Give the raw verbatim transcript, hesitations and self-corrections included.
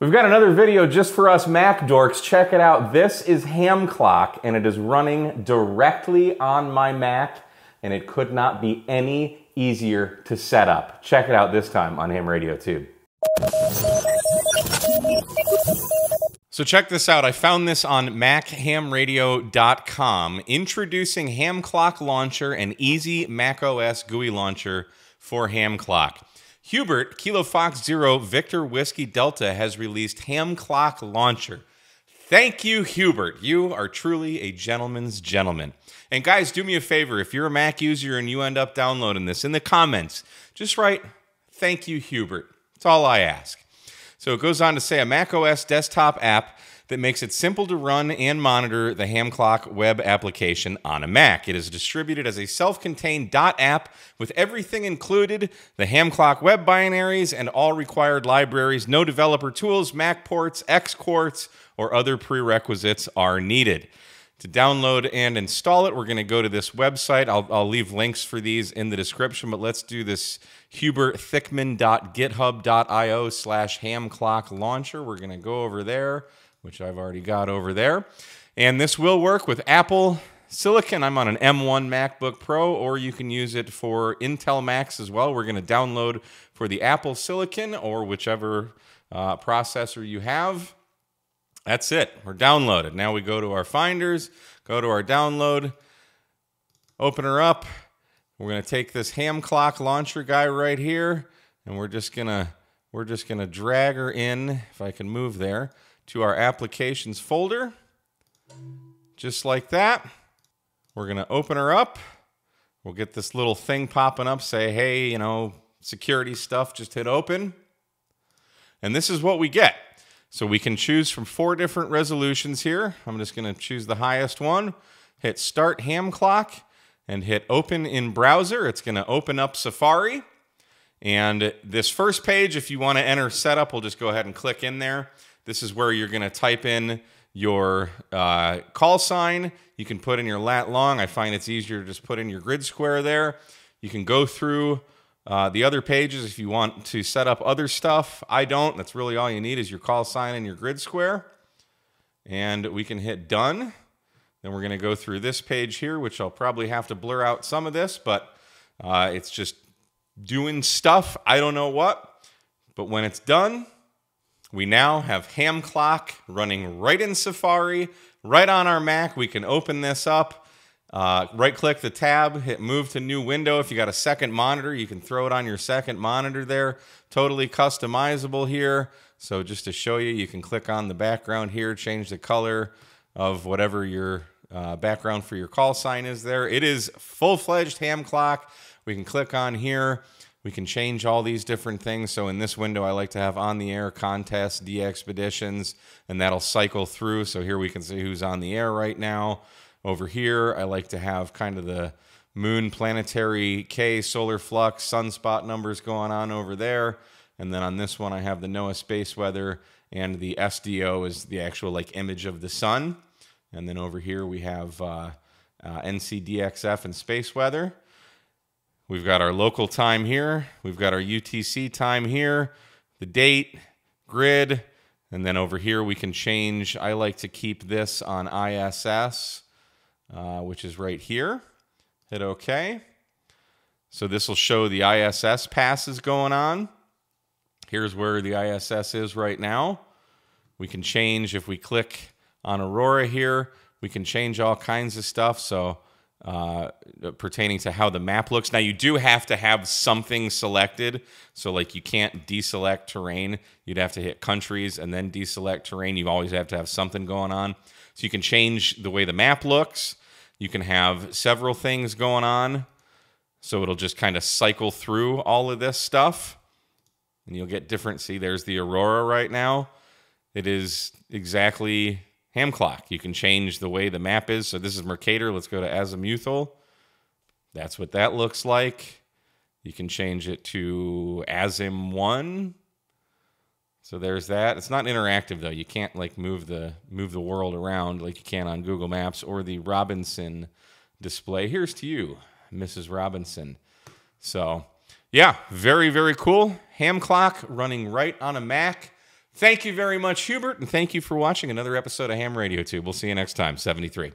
We've got another video just for us Mac dorks. Check it out. This is HamClock, and it is running directly on my Mac, and it could not be any easier to set up. Check it out this time on Ham Radio Tube. So check this out. I found this on mac ham radio dot com. Introducing HamClock Launcher, an easy macOS G U I launcher for HamClock. Hubert Kilo Fox Zero Victor Whiskey Delta has released HamClock Launcher. Thank you, Hubert. You are truly a gentleman's gentleman. And guys, do me a favor. If you're a Mac user and you end up downloading this, in the comments, just write, "Thank you, Hubert." That's all I ask. So it goes on to say, a macOS desktop app that makes it simple to run and monitor the HamClock web application on a Mac. It is distributed as a self-contained .app with everything included, the HamClock web binaries and all required libraries. No developer tools, Mac ports, exports, or other prerequisites are needed. To download and install it, we're going to go to this website. I'll, I'll leave links for these in the description, but let's do this hubert hickman dot github dot i o slash HamClock Launcher. We're going to go over there, which I've already got over there. And this will work with Apple Silicon. I'm on an M one MacBook Pro, or you can use it for Intel Macs as well. We're going to download for the Apple Silicon or whichever uh, processor you have. That's it. We're downloaded. Now we go to our finders, go to our download, open her up. We're going to take this HamClock Launcher guy right here, and we're just going to we're just going to drag her in, if I can move there, to our applications folder, just like that. We're gonna open her up. We'll get this little thing popping up, say, hey, you know, security stuff, just hit open. And this is what we get. So we can choose from four different resolutions here. I'm just gonna choose the highest one, hit start HamClock, and hit open in browser. It's gonna open up Safari. And this first page, if you wanna enter setup, we'll just go ahead and click in there. This is where you're going to type in your uh, call sign. You can put in your lat long. I find it's easier to just put in your grid square there. You can go through uh, the other pages if you want to set up other stuff. I don't. That's really all you need is your call sign and your grid square. And we can hit done. Then we're going to go through this page here, which I'll probably have to blur out some of this, but uh, it's just doing stuff. I don't know what, but when it's done, we now have HamClock running right in Safari, right on our Mac. We can open this up, uh, right-click the tab, hit move to new window. If you got a second monitor, you can throw it on your second monitor there. Totally customizable here. So just to show you, you can click on the background here, change the color of whatever your uh, background for your call sign is there. It is full-fledged HamClock. We can click on here. We can change all these different things. So in this window, I like to have on the air contests, de-expeditions, and that'll cycle through. So here we can see who's on the air right now. Over here, I like to have kind of the moon, planetary, K, solar flux, sunspot numbers going on over there. And then on this one, I have the NOAA space weather, and the S D O is the actual like image of the sun. And then over here, we have uh, uh, N C D X F and space weather. We've got our local time here. We've got our U T C time here, the date, grid, and then over here we can change. I like to keep this on I S S, uh, which is right here. Hit OK. So this will show the I S S passes going on. Here's where the I S S is right now. We can change, if we click on Aurora here, we can change all kinds of stuff. So Uh, pertaining to how the map looks. Now you do have to have something selected. So like you can't deselect terrain. You'd have to hit countries and then deselect terrain. You always have to have something going on. So you can change the way the map looks. You can have several things going on. So it'll just kind of cycle through all of this stuff. And you'll get different. See, there's the Aurora right now. It is exactly HamClock. You can change the way the map is. So this is Mercator. Let's go to Azimuthal. That's what that looks like. You can change it to Azim one. So there's that. It's not interactive though. You can't like move the move the world around like you can on Google Maps or the Robinson display. Here's to you, Missus Robinson. So yeah, very, very cool. HamClock running right on a Mac. Thank you very much, Hubert, and thank you for watching another episode of Ham Radio Tube. We'll see you next time, seventy-three.